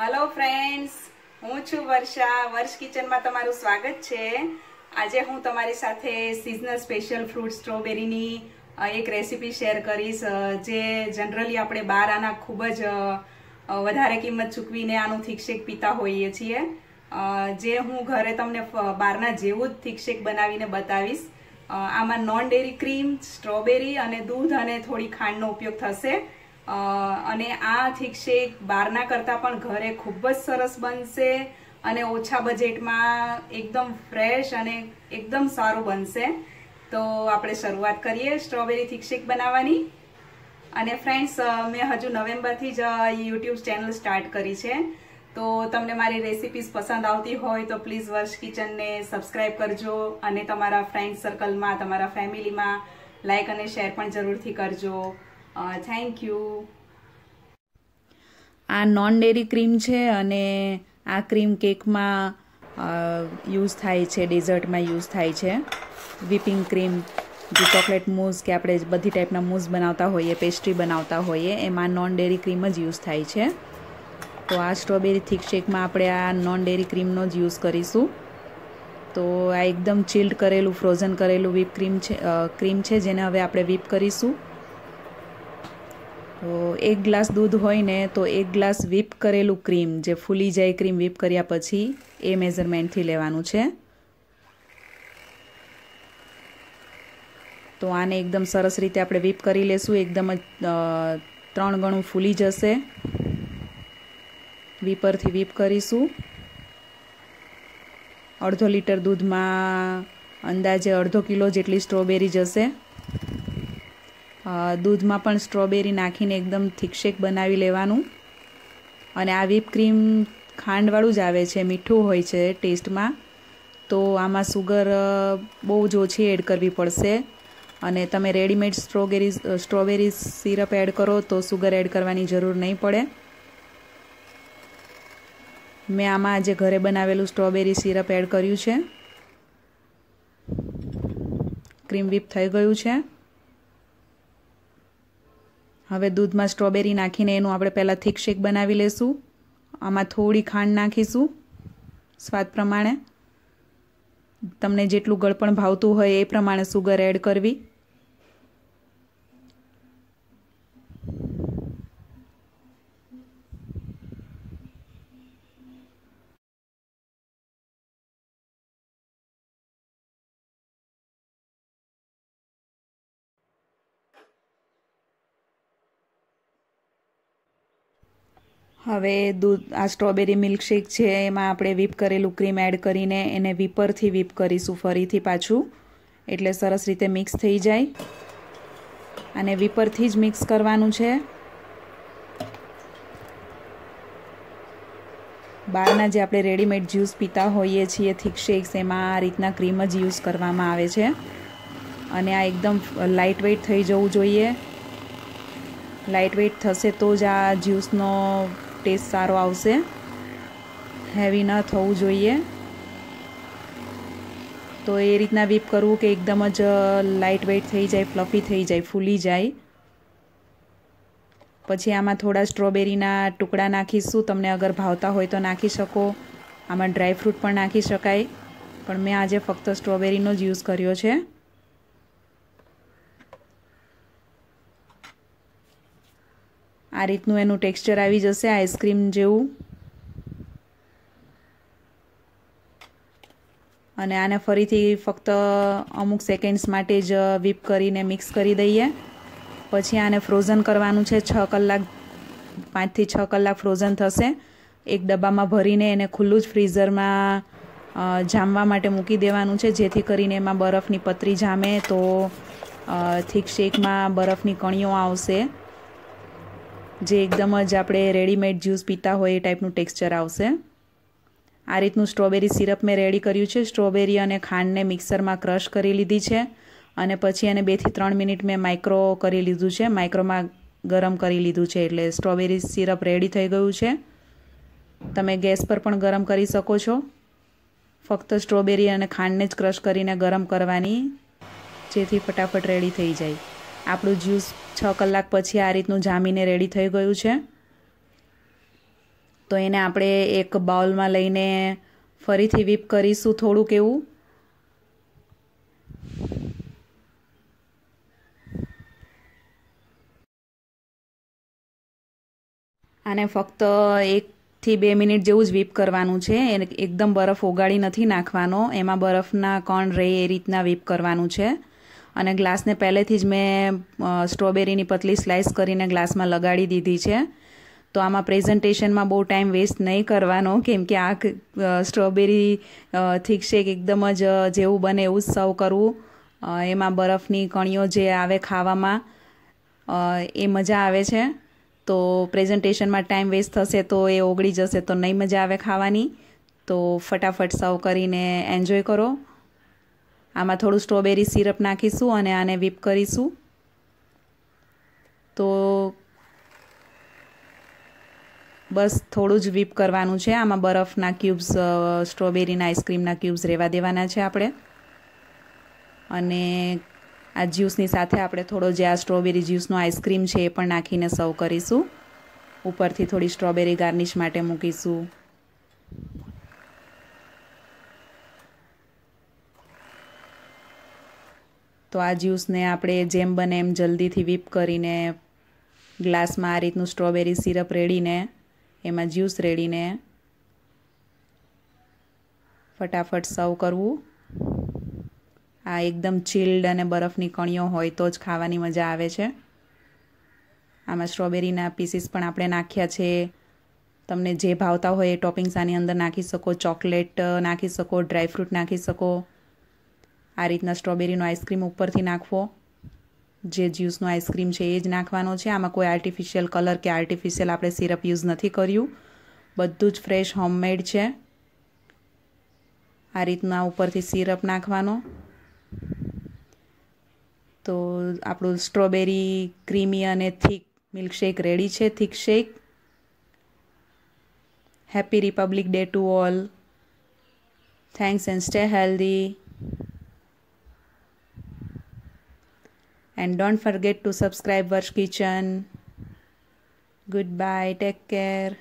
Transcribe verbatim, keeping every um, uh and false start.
Hello friends, हूँ छू वर्षा। वर्ष किचन में तमारू स्वागत है। आज हूँ तमारी साथे सीजनल स्पेशल फ्रूट स्ट्रॉबेरी नी एक रेसिपी शेयर करीश, जे जनरली आपणे बार आना खूबज वधारे किंमत चूकवीने आनु थीकशेक पीता होईए छीए। जे हूँ घरे तमने बारना जेवुं ज थीकशेक बनावीने बतावीश। आमां नॉन डेरी क्रीम, स्ट्रॉबेरी अने दूध अने थोड़ी खांडनो उपयोग थशे। थीकशेक बारना करता पण घरे खूब ज सरस बनशे अने ओछा बजेटमां एकदम फ्रेश अने एकदम सारू बनशे। तो आपणे शरूआत करीए स्ट्रॉबेरी थीकशेक बनाववानी। अने फ्रेंड्स, मैं हजू नवेम्बर थी ज यूट्यूब चेनल स्टार्ट करी छे, तो तमने मारी रेसिपीज पसंद आवती होय तो प्लीज वर्ष किचन ने सब्सक्राइब करजो अने तमारा फ्रेंड सर्कल में, तमारा फेमिली में लाइक अने शेर पण जरूरथी करजो। Thank you. आ नॉन डेरी क्रीम है अने आ क्रीम केक में यूज थाय छे, डेजर्ट में यूज थाय छे। व्हीपिंग क्रीम जो चॉकलेट मूस के आपणे बधी टाइपना मूस बनावता होईए, पेस्ट्री बनावता होईए, एमां नॉन डेरी क्रीम ज यूज थाय छे। तो आ स्ट्रॉबेरी थीकशेक में आपणे आ नॉन डेरी क्रीमनो ज यूज करीशुं। तो आ एकदम चिल्ड करेलू, फ्रोजन करेलू व्हीप क्रीम छे क्रीम छे जेने हवे आपणे व्हीप करीशुं। तो एक ग्लास दूध होय ने तो एक ग्लास वीप करेलू क्रीम जे फूली जाए क्रीम वीप कर्या पछी ए मेजरमेंट थी लेवानुं छे। तो आने एकदम सरस रीते आपणे वीप करी लेशुं। एकदम त्रण गणुं फूली जशे, वीपरथी वीप करीशुं। अर्धो लीटर दूध में अंदाजे अर्धो किलो जेटली स्ट्रॉबेरी जशे। दूध में पण स्ट्रॉबेरी नाखीने एकदम थीकशेक बनावी लेवानुं। अने आ व्हीप क्रीम खांडवाळू ज आवे छे, मीठू होय छे टेस्ट में, तो आमां सुगर बहु ज ओछी एड करवी पड़शे। अने तमे readymade strawberry strawberry syrup add करो तो सुगर एड करवानी जरूर नहीं पड़े। मैं आमां आज घरे बनावेलू स्ट्रॉबेरी सीरप एड कर्यु छे। क्रीम व्हीप थई गयुं छे। हवे दूध में स्ट्रॉबेरी नाखीने एनु आपणे पहला थीकशेक बनावी लेशुं। आमां थोड़ी खांड नाखीशुं स्वाद प्रमाणे, तमने जेटलुं गळपण भावतुं होय ए प्रमाणे सुगर एड करवी। हवे दूध आ स्ट्रॉबेरी मिल्कशेक छे एमां आपणे वीप करेलू क्रीम एड करीने एने वीपरथी वीप करीशुं फरीथी पाछुं, एटले सरस रीते मिक्स थई जाय। आने वीपरथी ज मिक्स करवानुं छे। बहाરના जे आपणे रेडीमेड ज्यूस पीता होईए छीए थीकशेक्स, एमां आ રીતના क्रीम ज यूज करवामां આવે છે। અને આ એકદમ લાઇટ વેઇટ થઈ જવું જોઈએ। લાઇટ વેઇટ થશે તો જ આ જ્યુસનો ટેસ્ટ સારો આવશે, હેવી ન થવું જોઈએ। તો એ રીતના વીપ કરવું કે એકદમ જ લાઇટ વેઇટ થઈ જાય, ફ્લફી થઈ જાય, ફૂલી જાય। પછી આમાં થોડા સ્ટ્રોબેરીના ટુકડા નાખીશું, તમને અગર ભાવતા હોય તો નાખી શકો। આમાં ડ્રાયફ્રૂટ પણ નાખી શકાય, પણ મેં આજે ફક્ત સ્ટ્રોબેરીનો જ યુઝ કર્યો છે। आ रीतनु एनु टेक्स्चर आवी जशे आइसक्रीम जेवुं। अने आने फरीथी फक्त अमुक सेकंड्स माटे ज वीप करीने मिक्स करी दईए। पछी आने फ्रोजन करवानुं छे। छ कलाक पांच थी छ कलाक फ्रोजन थशे। एक डब्बामां भरीने एने खुल्लुं ज फ्रीजरमां जामवा माटे मूकी देवानुं छे, जेथी करीने एमां बरफनी पतरी जामे तो थीकशेकमां बरफनी कणीओ आवशे, जे एकदम ज आपणे रेडीमेड ज्यूस पीता होय ए टाइपनुं टेक्स्चर आवशे। आ रीतनुं स्ट्रॉबेरी सीरप मैं रेडी कर्युं छे। स्ट्रॉबेरी अने खांडने मिक्सर में क्रश करी लीधी छे अने पछी एने बे थी त्रण मिनिट मैं माइक्रो करी लीधुं छे, माइक्रो में गरम करी लीधुं छे, एटले स्ट्रॉबेरी सीरप रेडी थई गयुं छे। तमे गैस पर पण गरम करी शको छो। फक्त स्ट्रॉबेरी अने खांडने ज क्रश करीने गरम करवानी, जेथी फटाफट रेडी थई जाय। આપણું જ્યુસ છ કલાક પછી આ રીતનું જામીને રેડી થઈ ગયું છે। તો એને આપણે એક બાઉલમાં લઈને ફરીથી વીપ કરીશું થોડુંક એવું. આને ફક્ત એકથી બે મિનિટ જેવું જ વીપ કરવાનું છે. એકદમ બરફ ઓગાળી નથી નાખવાનો, એમાં બરફના કણ રહે એ રીતના વીપ કરવાનું છે. અને ગ્લાસને પહેલેથી જ મેં સ્ટ્રોબેરીની પતલી સ્લાઇસ કરીને ગ્લાસમાં લગાડી દીધી છે. તો આમાં પ્રેઝન્ટેશનમાં બહુ ટાઈમ વેસ્ટ નહીં કરવાનો, કેમ કે આ સ્ટ્રોબેરી થીકશેક એકદમ જ જેવું બને એવું જ સર્વ કરવું. એમાં બરફની કણીઓ જે આવે ખાવામાં એ મજા આવે છે. તો પ્રેઝન્ટેશનમાં ટાઈમ વેસ્ટ થશે તો એ ઓગળી જશે તો નહીં મજા આવે ખાવાની. તો ફટાફટ સર્વ કરીને એન્જોય કરો. આમાં થોડું સ્ટ્રોબેરી સિરપ નાખીશું અને આને વીપ કરીશું. તો બસ થોડું જ વીપ કરવાનું છે. આમાં બરફના ક્યુબ્સ, સ્ટ્રોબેરીના આઈસ્ક્રીમના ક્યુબ્સ રહેવા દેવાના છે આપણે. અને આ જ્યુસની સાથે આપણે થોડો જે આ સ્ટ્રોબેરી જ્યુસનો આઈસ્ક્રીમ છે એ પણ નાખીને સર્વ કરીશું. ઉપરથી થોડી સ્ટ્રોબેરી ગાર્નિશ માટે મૂકીશું. તો આ જ્યુસને આપણે જેમ બને એમ જલ્દીથી વીપ કરીને ગ્લાસમાં આ રીતનું સ્ટ્રોબેરી સિરપ રેડીને એમાં જ્યુસ રેડીને ફટાફટ સર્વ કરવું. આ એકદમ ચિલ્ડ અને બરફની કણીઓ હોય તો જ ખાવાની મજા આવે છે. આમાં સ્ટ્રોબેરીના પીસીસ પણ આપણે નાખ્યા છે. તમને જે ભાવતા હોય એ ટોપિંગ્સ આની અંદર નાખી શકો. ચોકલેટ નાખી શકો, ડ્રાયફ્રૂટ નાખી શકો. આ રીતના સ્ટ્રોબેરીનો આઈસ્ક્રીમ ઉપરથી નાખવો. જે જ્યુસનો આઈસ્ક્રીમ છે એ જ નાખવાનો છે. આમાં કોઈ આર્ટિફિશિયલ કલર કે આર્ટિફિશિયલ આપણે સિરપ યુઝ નથી કર્યું, બધું જ ફ્રેશ હોમમેડ છે. આ રીતના ઉપરથી સિરપ નાખવાનો. તો આપણું સ્ટ્રોબેરી ક્રીમી અને થીક મિલ્કશેક રેડી છે. Thick shake. Happy republic day to all. Thanks and stay healthy and don't forget to subscribe Varsh Kitchen. Goodbye, take care.